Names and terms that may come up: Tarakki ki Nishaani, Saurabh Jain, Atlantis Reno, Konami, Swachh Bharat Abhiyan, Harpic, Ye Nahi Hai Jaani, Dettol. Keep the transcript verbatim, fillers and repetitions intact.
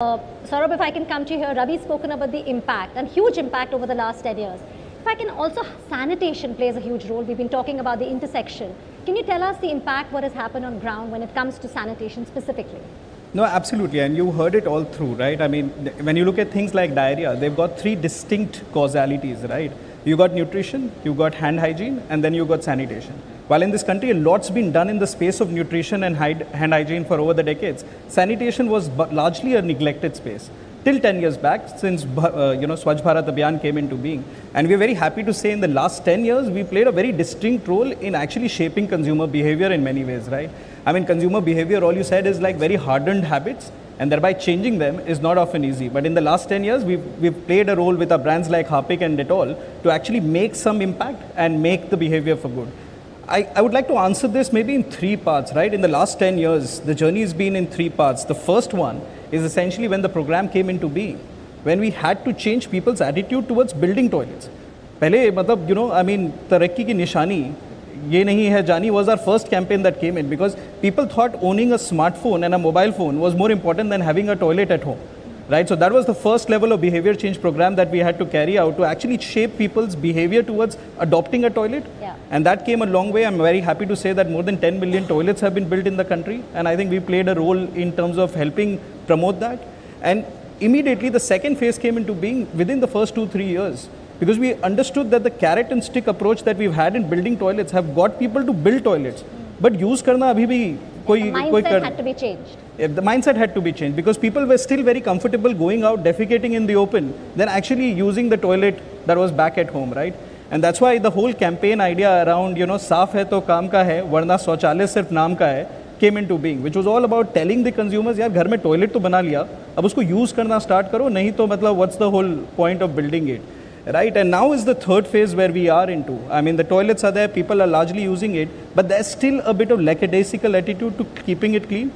Uh, Saurabh, if I can come to you here, Ravi's spoken about the impact, and huge impact over the last ten years. If I can also, sanitation plays a huge role. We've been talking about the intersection. Can you tell us the impact, what has happened on ground when it comes to sanitation specifically? No, absolutely, and you heard it all through, right? I mean, when you look at things like diarrhea, they've got three distinct causalities, right? You got nutrition, you got hand hygiene, and then you got sanitation. While in this country, a lot's been done in the space of nutrition and hand hygiene for over the decades, sanitation was largely a neglected space. Till ten years back, since uh, you know, Swachh Bharat Abhiyan came into being. And we're very happy to say in the last ten years, we played a very distinct role in actually shaping consumer behavior in many ways, right? I mean, consumer behavior, all you said is like very hardened habits, and thereby changing them is not often easy. But in the last ten years, we've, we've played a role with our brands like Harpic and Dettol to actually make some impact and make the behavior for good. I, I would like to answer this maybe in three parts, right? In the last ten years, the journey has been in three parts. The first one is essentially when the program came into being, when we had to change people's attitude towards building toilets. Pehle, matlab, you know, I mean, Tarakki ki Nishaani, Ye Nahi Hai Jaani was our first campaign that came in because people thought owning a smartphone and a mobile phone was more important than having a toilet at home, right? So that was the first level of behavior change program that we had to carry out to actually shape people's behavior towards adopting a toilet. Yeah. And that came a long way. I'm very happy to say that more than ten million toilets have been built in the country. And I think we played a role in terms of helping promote that. And immediately the second phase came into being within the first two, three years. Because we understood that the carrot and stick approach that we've had in building toilets have got people to build toilets. Mm. But use karna abhi bhi koi, the mindset koi kar... had to be changed. Yeah, the mindset had to be changed because people were still very comfortable going out, defecating in the open, than actually using the toilet that was back at home, right? And that's why the whole campaign idea around, you know, saaf hai to kaam ka hai, varna sauchalay sirf naam ka hai, came into being, which was all about telling the consumers, yaar, ghar mein toilet to bana liya, ab usko use karna start karo, nahi to matlab, what's the whole point of building it? Right, and now is the third phase where we are into. I mean, the toilets are there, people are largely using it, but there's still a bit of lackadaisical attitude to keeping it clean.